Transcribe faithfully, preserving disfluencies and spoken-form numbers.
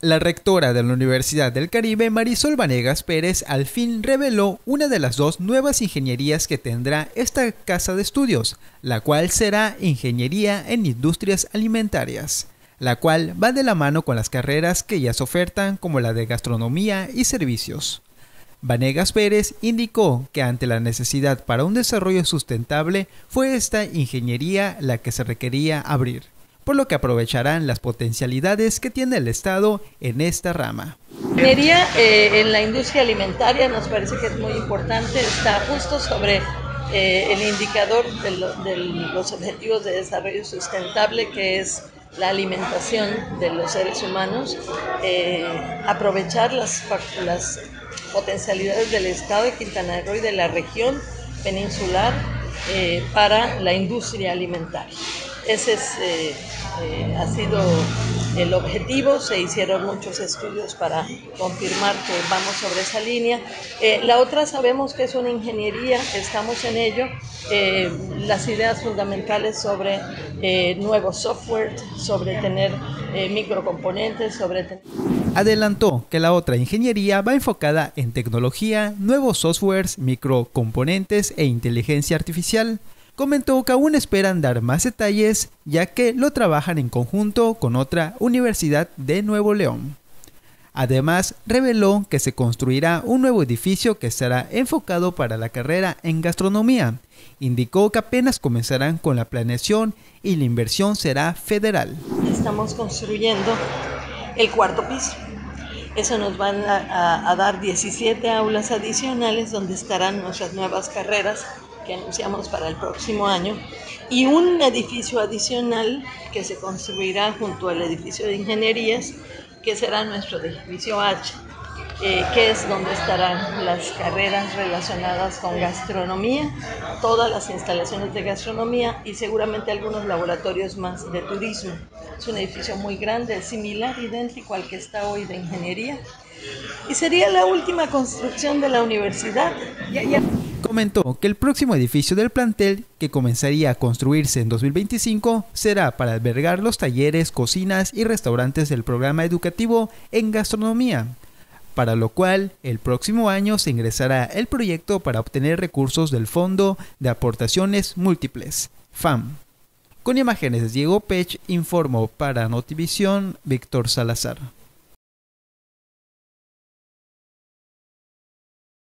La rectora de la Universidad del Caribe, Marisol Vanegas Pérez, al fin reveló una de las dos nuevas ingenierías que tendrá esta casa de estudios, la cual será Ingeniería en Industrias Alimentarias, la cual va de la mano con las carreras que ya se ofertan como la de Gastronomía y Servicios. Vanegas Pérez indicó que ante la necesidad para un desarrollo sustentable fue esta ingeniería la que se requería abrir, por lo que aprovecharán las potencialidades que tiene el Estado en esta rama. La ingeniería eh, en la industria alimentaria nos parece que es muy importante, está justo sobre eh, el indicador de, lo, de los objetivos de desarrollo sustentable, que es la alimentación de los seres humanos, eh, aprovechar las, las potencialidades del Estado de Quintana Roo y de la región peninsular eh, para la industria alimentaria. Ese es, eh, eh, ha sido el objetivo. Se hicieron muchos estudios para confirmar que vamos sobre esa línea. Eh, la otra sabemos que es una ingeniería, estamos en ello. Eh, las ideas fundamentales sobre eh, nuevo software, sobre tener eh, microcomponentes, sobre tener... Adelantó que la otra ingeniería va enfocada en tecnología, nuevos softwares, microcomponentes e inteligencia artificial. Comentó que aún esperan dar más detalles, ya que lo trabajan en conjunto con otra universidad de Nuevo León. Además, reveló que se construirá un nuevo edificio que estará enfocado para la carrera en gastronomía. Indicó que apenas comenzarán con la planeación y la inversión será federal. Estamos construyendo el cuarto piso. Eso nos van a, a, a dar diecisiete aulas adicionales donde estarán nuestras nuevas carreras que anunciamos para el próximo año, y un edificio adicional que se construirá junto al edificio de ingenierías, que será nuestro edificio H, eh, que es donde estarán las carreras relacionadas con gastronomía, todas las instalaciones de gastronomía y seguramente algunos laboratorios más de turismo. Es un edificio muy grande, similar, idéntico al que está hoy de ingeniería, y sería la última construcción de la universidad. Ya, ya. Comentó que el próximo edificio del plantel, que comenzaría a construirse en dos mil veinticinco, será para albergar los talleres, cocinas y restaurantes del programa educativo en gastronomía, para lo cual el próximo año se ingresará el proyecto para obtener recursos del Fondo de Aportaciones Múltiples, FAM. Con imágenes de Diego Pech, informó para Notivision Víctor Salazar.